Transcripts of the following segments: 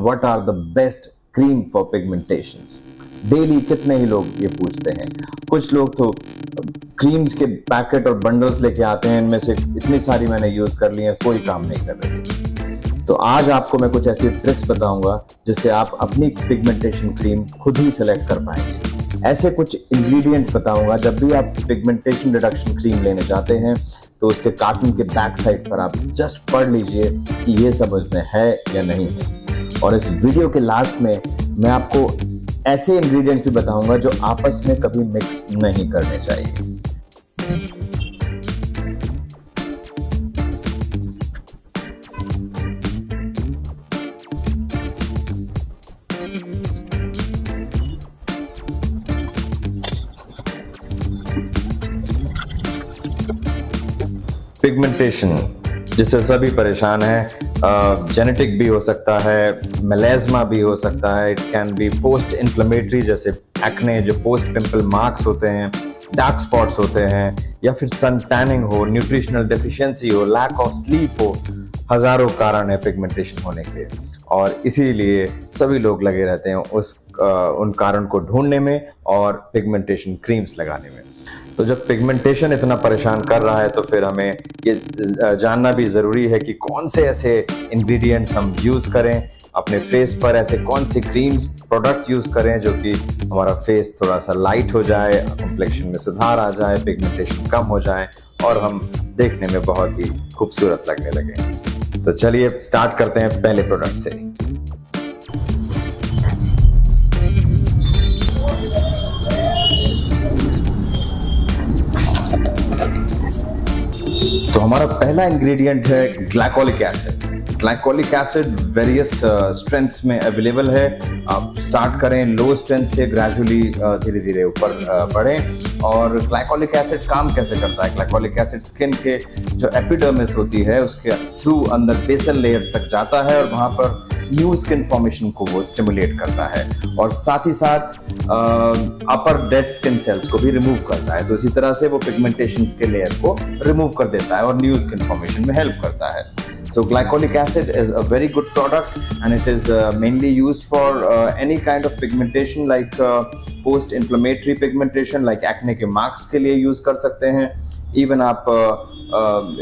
What are the best cream for pigmentations? Daily कितने ही लोग ये पूछते हैं। कुछ लोग तो क्रीम्स के पैकेट और बंडल्स लेके आते हैं, इनमें से इतनी सारी मैंने यूज कर ली है, कोई काम नहीं कर रही। तो आज आपको मैं कुछ ऐसी ट्रिक्स बताऊंगा जिससे आप अपनी पिगमेंटेशन क्रीम खुद ही सेलेक्ट कर पाएंगे। ऐसे कुछ इंग्रेडिएंट्स बताऊंगा, जब भी आप पिगमेंटेशन रिडक्शन क्रीम लेने जाते हैं तो उसके कार्टन के बैक साइड पर आप जस्ट पढ़ लीजिए कि ये सब उसमें है या नहीं है। और इस वीडियो के लास्ट में मैं आपको ऐसे इंग्रेडिएंट्स भी बताऊंगा जो आपस में कभी मिक्स नहीं करने चाहिए। पिगमेंटेशन जिससे सभी परेशान हैं, जेनेटिक भी हो सकता है, मेलेजमा भी हो सकता है, it can be post inflammatory, जैसे एक्ने, जो पोस्ट पिंपल मार्क्स होते हैं, डार्क स्पॉट्स होते हैं, या फिर सन टैनिंग हो, न्यूट्रिशनल डेफिशिएंसी हो, लैक ऑफ स्लीप हो, हज़ारों कारण है पिगमेंटेशन होने के। और इसीलिए सभी लोग लगे रहते हैं उन कारण को ढूंढने में और पिगमेंटेशन क्रीम्स लगाने में। तो जब पिगमेंटेशन इतना परेशान कर रहा है तो फिर हमें ये जानना भी ज़रूरी है कि कौन से ऐसे इंग्रेडिएंट्स हम यूज़ करें अपने फेस पर, ऐसे कौन से क्रीम्स प्रोडक्ट यूज़ करें जो कि हमारा फेस थोड़ा सा लाइट हो जाए, कॉम्प्लेक्शन में सुधार आ जाए, पिगमेंटेशन कम हो जाए और हम देखने में बहुत ही खूबसूरत लगने लगे। तो चलिए स्टार्ट करते हैं पहले प्रोडक्ट से। तो हमारा पहला इंग्रेडिएंट है glycolic acid. Glycolic acid various strengths में अवेलेबल है। आप स्टार्ट करें लो स्ट्रेंथ से, ग्रेजुअली धीरे धीरे ऊपर बढ़ें। और ग्लाइकोलिक एसिड काम कैसे करता है? ग्लाइकोलिक एसिड स्किन के जो एपिडर्मिस होती है उसके थ्रू अंदर बेसल लेयर तक जाता है और वहाँ पर न्यू स्किन फॉर्मेशन को वो स्टिमुलेट करता है और साथ ही साथ अपर डेड स्किन सेल्स को भी रिमूव करता है। तो इसी तरह से वो पिगमेंटेशन के लेयर को रिमूव कर देता है और न्यू स्किन फॉर्मेशन में हेल्प करता है। So glycolic acid is a very good product and it is mainly used for any kind of pigmentation like post-inflammatory pigmentation like acne के marks के लिए use कर सकते हैं। Even आप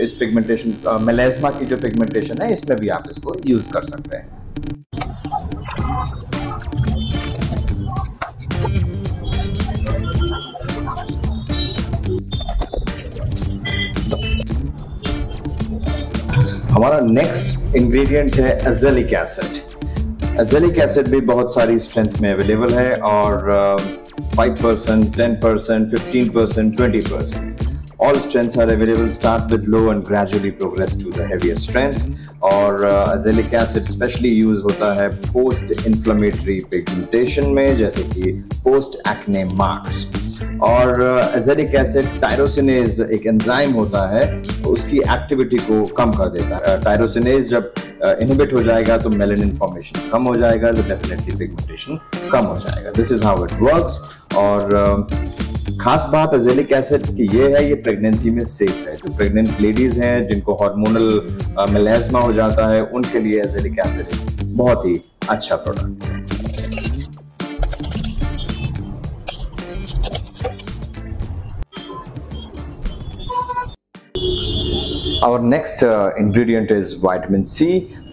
इस pigmentation melasma की जो pigmentation है इसमें भी आप इसको use कर सकते हैं। हमारा नेक्स्ट इंग्रेडिएंट है एजेलिक एसिड। एजेलिक एसिड भी बहुत सारी स्ट्रेंथ में अवेलेबल है और 5%, 10%, 15%, 20% all strengths are available. Start with low and gradually progress to the heavier strength. और एजेलिक एसिड स्पेशली यूज होता है पोस्ट इन्फ्लेमेटरी पिगमेंटेशन में, जैसे कि पोस्ट एक्ने मार्क्स। और एजेलिक एसिड टायरोसिनेज एक एंजाइम होता है, उसकी एक्टिविटी को कम कर देता है। टायरोसिनेज जब इनहिबिट हो जाएगा तो मेलेनिन फॉर्मेशन कम हो जाएगा, तो डेफिनेटली पिगमेंटेशन कम हो जाएगा। This is how it works. और खास बात एजेलिक एसिड की ये है, ये प्रेगनेंसी में सेफ है। जो प्रेगनेंट लेडीज हैं जिनको हार्मोनल मेलेस्मा हो जाता है उनके लिए एजेलिक एसिड बहुत ही अच्छा प्रोडक्ट है। और next ingredient is vitamin C.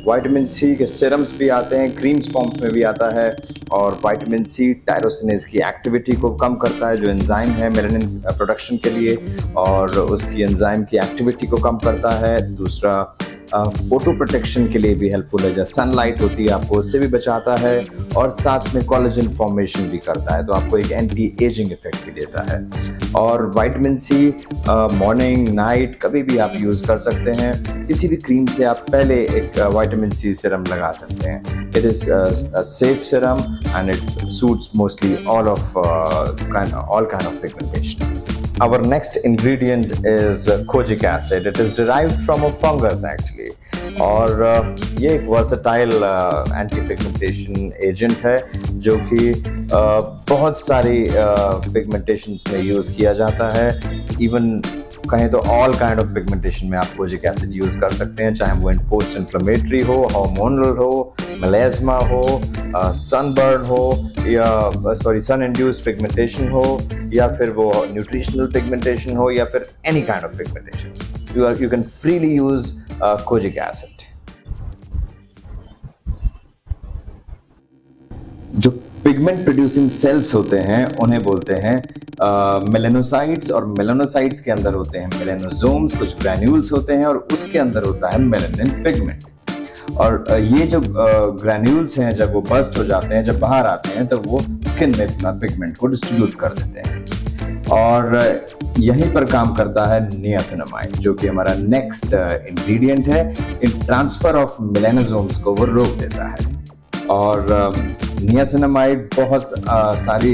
Vitamin C के सिरम्स भी आते हैं, क्रीम्स फॉर्म में भी आता है। और वाइटामिन सी टायरोसिनेज की एक्टिविटी को कम करता है, जो एंजाइम है मेलेनिन प्रोडक्शन के लिए, और उसकी एंजाइम की एक्टिविटी को कम करता है। दूसरा फोटो प्रोटेक्शन के लिए भी हेल्पफुल है, जैसे सनलाइट होती है आपको उससे भी बचाता है और साथ में कोलेजन फॉर्मेशन भी करता है, तो आपको एक एंटी एजिंग इफेक्ट भी देता है। और विटामिन सी मॉर्निंग, नाइट कभी भी आप यूज़ कर सकते हैं। किसी भी क्रीम से आप पहले एक विटामिन सी सीरम लगा सकते हैं। It is safe serum and it suits mostly all kind of pigmentation. Our next ingredient is kojic acid. It is derived from a fungus actually. और ये एक versatile anti pigmentation agent है जो कि बहुत सारी pigmentations में use किया जाता है। Even कहें तो ऑल काइंड ऑफ पिगमेंटेशन में आप कोजिक एसिड यूज़ कर सकते हैं, चाहे वो पोस्ट इन्फ्लेमेटरी हो, हार्मोनल हो, मलेजमा हो, सनबर्न हो, या सन इंड्यूस्ड पिगमेंटेशन हो, या फिर वो न्यूट्रिशनल पिगमेंटेशन हो, या फिर any kind of pigmentation you can freely use kojic acid. जो पिगमेंट प्रोड्यूसिंग सेल्स होते हैं उन्हें बोलते हैं मेलेनोसाइट्स, और मेलेनोसाइट्स के अंदर होते हैं मेलेनोसोम्स, कुछ ग्रैन्यूल्स होते हैं, और उसके अंदर होता है मेलेनिन पिगमेंट। और ये जो ग्रैन्यूल्स हैं जब वो बस्ट हो जाते हैं, जब बाहर आते हैं, तो वो स्किन में अपना पिगमेंट को डिस्ट्रीब्यूट कर देते हैं। और यहीं पर काम करता है नियासिनामाइड, जो कि हमारा नेक्स्ट इंग्रेडिएंट है। इन ट्रांसफर ऑफ मेलेनोसोम्स को वो रोक देता है। और नियासिनामाइड बहुत सारी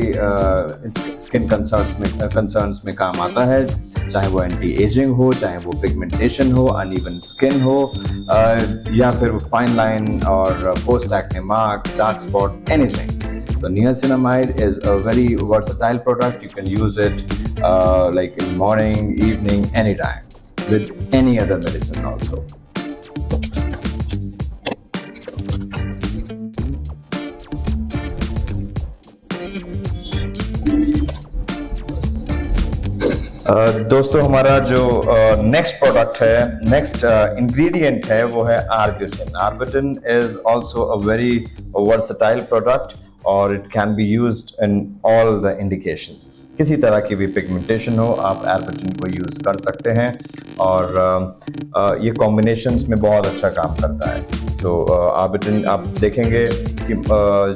स्किन कंसर्न्स में काम आता है, चाहे वो एंटी एजिंग हो, चाहे वो पिगमेंटेशन हो, अनइवन स्किन हो, या फिर वो फाइन लाइन और post acne marks, dark spot, anything. तो niacinamide is a very versatile product. You can use it like in morning, evening, any time with any other medicine also. दोस्तों, हमारा जो next product है, next ingredient है, वो है arbutin. Arbutin is also a very versatile product और it can be used in all the indications. किसी तरह की भी पिगमेंटेशन हो, आप आर्बुटिन को यूज़ कर सकते हैं, और ये कॉम्बिनेशंस में बहुत अच्छा काम करता है। तो आर्बिटिन आप देखेंगे कि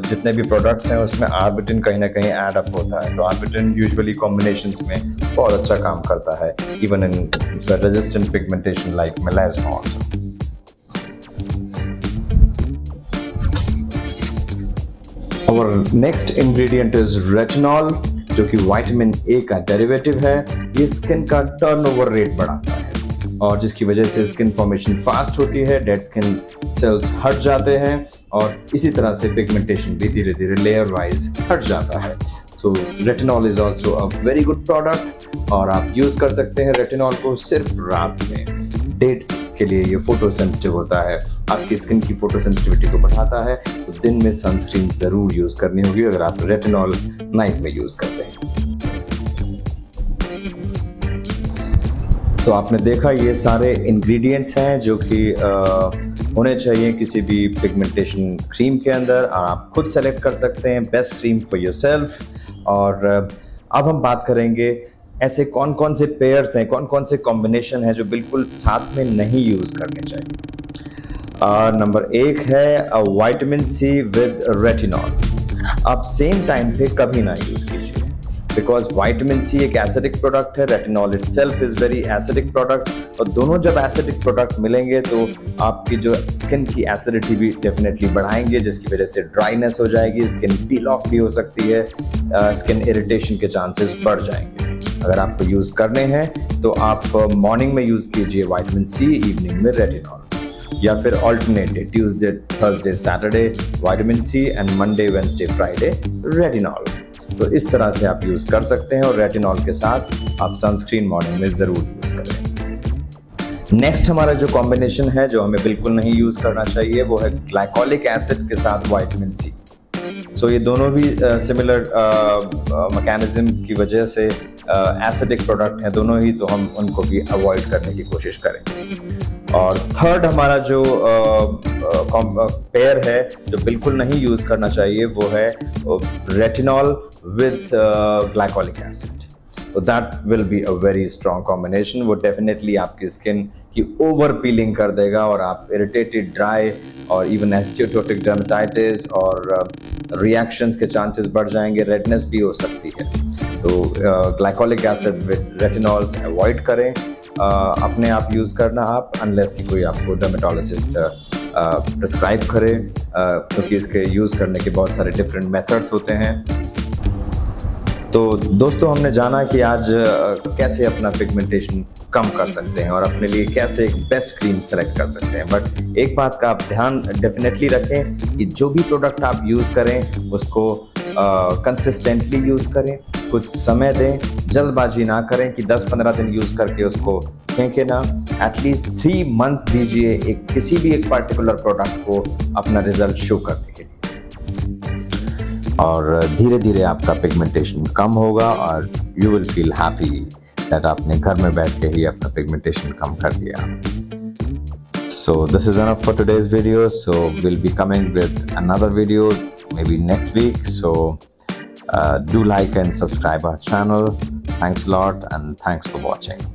जितने भी प्रोडक्ट्स हैं उसमें आर्बिटिन कहीं ना कहीं ऐड अप होता है। तो आर्बिटिन यूजुअली कॉम्बिनेशंस में बहुत अच्छा काम करता है, even in the resistant pigmentation like melasma also. और नेक्स्ट इंग्रेडिएंट इज रेटिनॉल, जो कि विटामिन ए का डेरिवेटिव है। ये स्किन का टर्नओवर रेट बढ़ाता है और जिसकी वजह से स्किन फॉर्मेशन फास्ट होती है, डेड स्किन सेल्स हट जाते हैं, और इसी तरह से पिगमेंटेशन भी धीरे धीरे लेयर वाइज हट जाता है। So retinol is also a very good product, और आप यूज़ कर सकते हैं रेटिनॉल को सिर्फ रात में। डेट के लिए ये फोटो सेंसिटिव होता है, आपकी स्किन की फोटो सेंसिटिविटी को बढ़ाता है, तो दिन में सनस्क्रीन ज़रूर यूज़ करनी होगी अगर आप रेटिनॉल नाइट में यूज़ करते हैं। तो आपने देखा ये सारे इंग्रेडिएंट्स हैं जो कि होने चाहिए किसी भी पिगमेंटेशन क्रीम के अंदर, और आप खुद सेलेक्ट कर सकते हैं बेस्ट क्रीम फॉर योरसेल्फ। और अब हम बात करेंगे ऐसे कौन कौन से पेयर्स हैं, कौन कौन से कॉम्बिनेशन हैं जो बिल्कुल साथ में नहीं यूज़ करने चाहिए। नंबर 1 है विटामिन सी विद रेटिनॉल। आप सेम टाइम पे कभी ना यूज़ कीजिए, बिकॉज विटामिन सी एक एसिडिक प्रोडक्ट है, retinol itself is very acidic product, और दोनों जब एसिडिक प्रोडक्ट मिलेंगे तो आपकी जो स्किन की एसिडिटी भी डेफिनेटली बढ़ाएंगे, जिसकी वजह से ड्राइनेस हो जाएगी, स्किन पील ऑफ भी हो सकती है, स्किन इरिटेशन के चांसेस बढ़ जाएंगे। अगर आपको यूज़ करने हैं तो आप मॉर्निंग में यूज़ कीजिए विटामिन सी, इवनिंग में रेटिनॉल, या फिर alternate Tuesday, Thursday, Saturday vitamin C, and Monday, Wednesday, Friday retinol. तो इस तरह से आप यूज़ कर सकते हैं, और रेटिनॉल के साथ आप सनस्क्रीन मॉर्निंग में ज़रूर यूज़ करें। नेक्स्ट हमारा जो कॉम्बिनेशन है जो हमें बिल्कुल नहीं यूज़ करना चाहिए वो है ग्लाइकोलिक एसिड के साथ विटामिन सी। सो ये दोनों भी सिमिलर मैकेनिज्म की वजह से एसिडिक प्रोडक्ट हैं दोनों ही, तो हम उनको भी अवॉइड करने की कोशिश करें। और थर्ड हमारा जो पेयर है जो बिल्कुल नहीं यूज़ करना चाहिए वो है रेटिनॉल विद ग्लाइकोलिक एसिड। तो that will be a very strong combination. वो डेफिनेटली आपकी स्किन की ओवर पीलिंग कर देगा, और आप इरिटेटेड, ड्राई, और इवन एस्टियोटोटिक डर्मेटाइटिस और रिएक्शंस के चांसेस बढ़ जाएंगे, रेडनेस भी हो सकती है। तो glycolic acid with retinols avoid करें, अपने आप यूज़ करना आप, अनलेस कि कोई आपको डर्मेटोलॉजिस्ट प्रिस्क्राइब करे, क्योंकि इसके यूज़ करने के बहुत सारे डिफरेंट मेथड्स होते हैं। तो दोस्तों, हमने जाना कि आज कैसे अपना पिगमेंटेशन कम कर सकते हैं और अपने लिए कैसे एक बेस्ट क्रीम सेलेक्ट कर सकते हैं। बट एक बात का आप ध्यान डेफिनेटली रखें कि जो भी प्रोडक्ट आप यूज़ करें उसको कंसिस्टेंटली यूज़ करें, कुछ समय दें, जल्दबाजी ना करें कि 10-15 दिन यूज़ करके उसको फेंके ना। एटलीस्ट 3 मंथ्स दीजिए एक किसी भी एक पार्टिकुलर प्रोडक्ट को अपना रिजल्ट शो करने के लिए, और धीरे धीरे आपका पिगमेंटेशन कम होगा और you will feel happy that आपने घर में बैठ के ही अपना पिगमेंटेशन कम कर दिया। So this is enough for today's video. So will be coming with another video may be next week. So do like and subscribe our channel. Thanks a lot and thanks for watching.